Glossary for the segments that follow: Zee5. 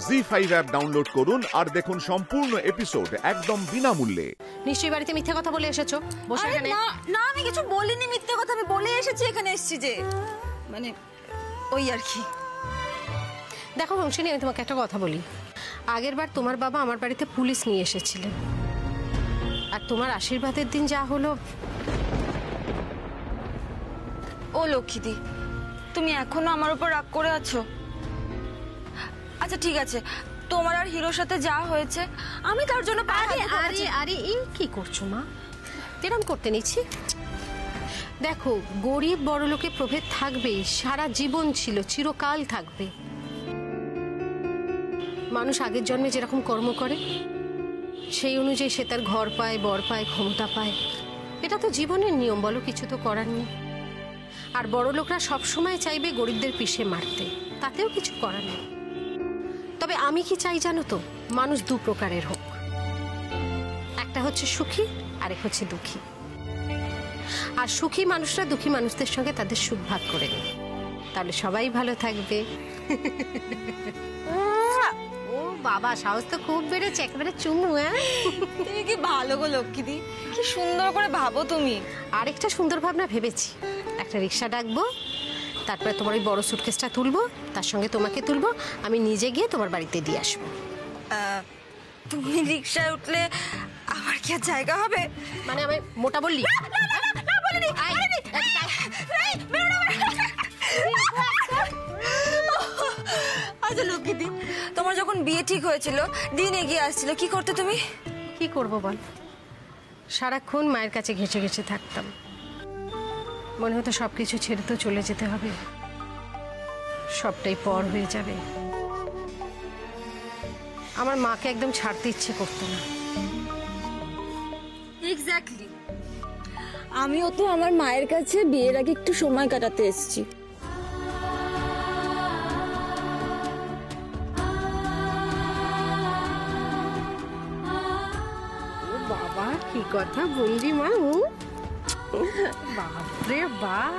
Z5 app download करुन और देखुन सम्पूर्ण एपिसोड एकदम बिनामूल्ये। निश्चयই বাড়িতে মিথ্যা কথা বলে এসেছো। বসে এখানে। না না আমি কিছু বলিনি, মিথ্যা কথা আমি বলে এসেছি, এখানে এসেছি যে মানে ওই আর কি। দেখো বংশিনী আমি তোমাকে একটা কথা বলি, আগের বার তোমার বাবা আমার বাড়িতে পুলিশ নিয়ে এসেছিলেন আর তোমার আশীর্বাদের দিন যা হলো। ও লক্ষ্মীদি তুমি এখনো আমার উপর রাগ করে আছো? আচ্ছা ঠিক আছে, তোমার আর হিরোর সাথে যা হয়েছে আমি তার জন্য পারি। আরে আরে এই কি করছো মা, এরকম করতে নেছি? দেখো গরিব বড়লোকে প্রভেদ থাকবেই, সারা জীবন ছিল চিরকাল থাকবে। মানুষ আগের জন্মে যেরকম কর্ম করে সেই অনুযায়ী সে তার ঘর পায়, বর পায়, ক্ষমতা পায়, এটা তো জীবনের নিয়ম বলো, কিছু তো করার নেই। আর বড় লোকরা সবসময় চাইবে গরিবদের পিষে মারতে, তাতেও কিছু করার নেই। তবে আমি কি চাই জানো তো, মানুষ দু প্রকারের হোক, একটা হচ্ছে সুখী আর এক হচ্ছে দুঃখী। আর সুখী মানুষরা দুঃখী মানুষদের সঙ্গে তাদের সুখ ভাগ করে নেয়, তাহলে সবাই ভালো থাকবে। বাবা সাহস তো খুব বেড়েছে, একেবারে চুমু। তুমি কি ভালো গো লক্ষ্মীদি, কি সুন্দর করে ভাবো তুমি। আরেকটা সুন্দর ভাবনা ভেবেছি, একটা রিক্সা ডাকবো, তারপরে তোমার ওই বড় সুটকেসটা তুলবো, তার সঙ্গে তোমাকে তুলবো, আমি নিজে গিয়ে তোমার বাড়িতে দিয়ে আসবো। তুমি রিক্সায় উঠলে আমার কি আর জায়গা হবে? মানে আমি মোটা বললি? আচ্ছা লক্ষ্মীদি তোমার যখন বিয়ে ঠিক হয়েছিল দিন এগিয়ে আসছিল, কি করতে তুমি? কি করবো বল, সারাক্ষণ মায়ের কাছে ঘেঁচে ঘেঁচে থাকতাম, মনে হতো সবকিছু ছেড়ে তো চলে যেতে হবে, সবটাই পর হয়ে যাবে। আমার মাকে একদম ছাড়তে ইচ্ছে করতো না। এক্স্যাক্টলি, আমিও তো আমার মায়ের কাছে বিয়ের আগে একটু সময় কাটাতে এসেছি। বাবা কি কথা বলবি মা, বাপরে বাপ।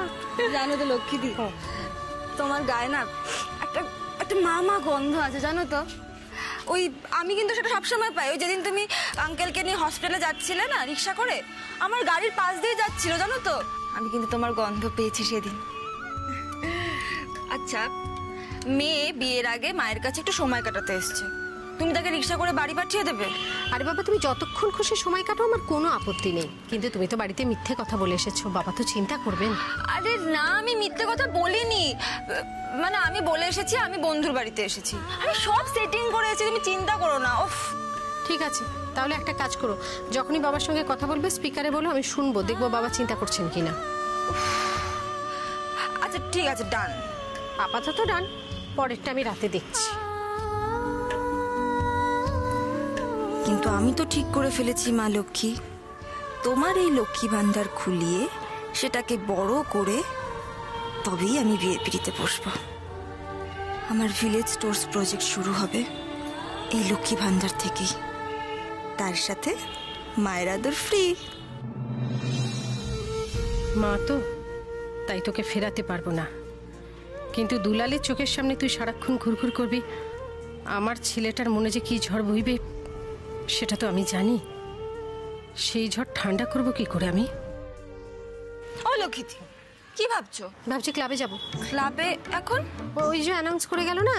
জানো তো লক্ষ্মীদি তোমার গায়ে না একটা একটা মামা গন্ধ আছে জানো তো, ওই আমি কিন্তু সেটা সবসময় পাই। ওই যেদিন তুমি আঙ্কেলকে নিয়ে হসপিটালে যাচ্ছিলে না রিক্সা করে, আমার গাড়ির পাশ দিয়ে যাচ্ছিল জানো তো, আমি কিন্তু তোমার গন্ধ পেয়েছি সেদিন। আচ্ছা মেয়ে বিয়ের আগে মায়ের কাছে একটু সময় কাটাতে এসছে, তুমি তাকে রিক্সা করে বাড়ি পাঠিয়ে দেবে? আরে বাবা তুমি যতক্ষণ খুশি সময় কাটাও, আমার কোনো আপত্তি নেই, কিন্তু তুমি তো বাড়িতে মিথ্যে কথা বলে এসেছো, বাবা তো চিন্তা করবেন। আরে না আমি মিথ্যে কথা বলিনি, মানে আমি বলে এসেছি আমি বন্ধুর বাড়িতে এসেছি, আমি সব সেটিং করে এসেছি, তুমি চিন্তা করো না। ওফ ঠিক আছে, তাহলে একটা কাজ করো, যখনই বাবার সঙ্গে কথা বলবে স্পিকারে বলো, আমি শুনবো, দেখবো বাবা চিন্তা করছেন কিনা। আচ্ছা ঠিক আছে ডান, আপাতত ডান, পরেরটা আমি রাতে দেখছি। কিন্তু আমি তো ঠিক করে ফেলেছি মা লক্ষ্মী, তোমার এই লক্ষ্মী ভান্ডার খুলিয়ে সেটাকে বড় করে তবেই আমি বিয়ে পিড়িতে বসবো। আমার ভিলেজ স্টোর্স প্রজেক্ট শুরু হবে এই লক্ষ্মী ভান্ডার থেকেই, তার সাথে মায়ের আদর ফ্রি। মা তো তাই তোকে ফেরাতে পারবো না, কিন্তু দুলালের চোখের সামনে তুই সারাক্ষণ ঘুরঘুর করবি, আমার ছেলেটার মনে যে কি ঝড় বইবে সেটা তো আমি জানি, সেই ঝড় ঠান্ডা করবো কি করে আমি? ও লক্ষ্মীদি কি ভাবছো? ভাবছি ক্লাবে যাব। ক্লাবে এখন? ওই যে অ্যানাউন্স করে গেল না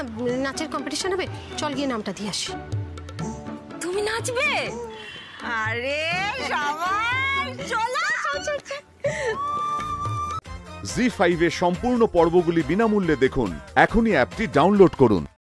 নাচের কম্পিটিশন হবে, চল গিয়ে নামটা দিয়ে আসি। তুমি নাচবে? আরে সবাই চলো। Z5 এর সম্পূর্ণ পর্বগুলি বিনামূল্যে দেখুন, এখনই অ্যাপটি ডাউনলোড করুন।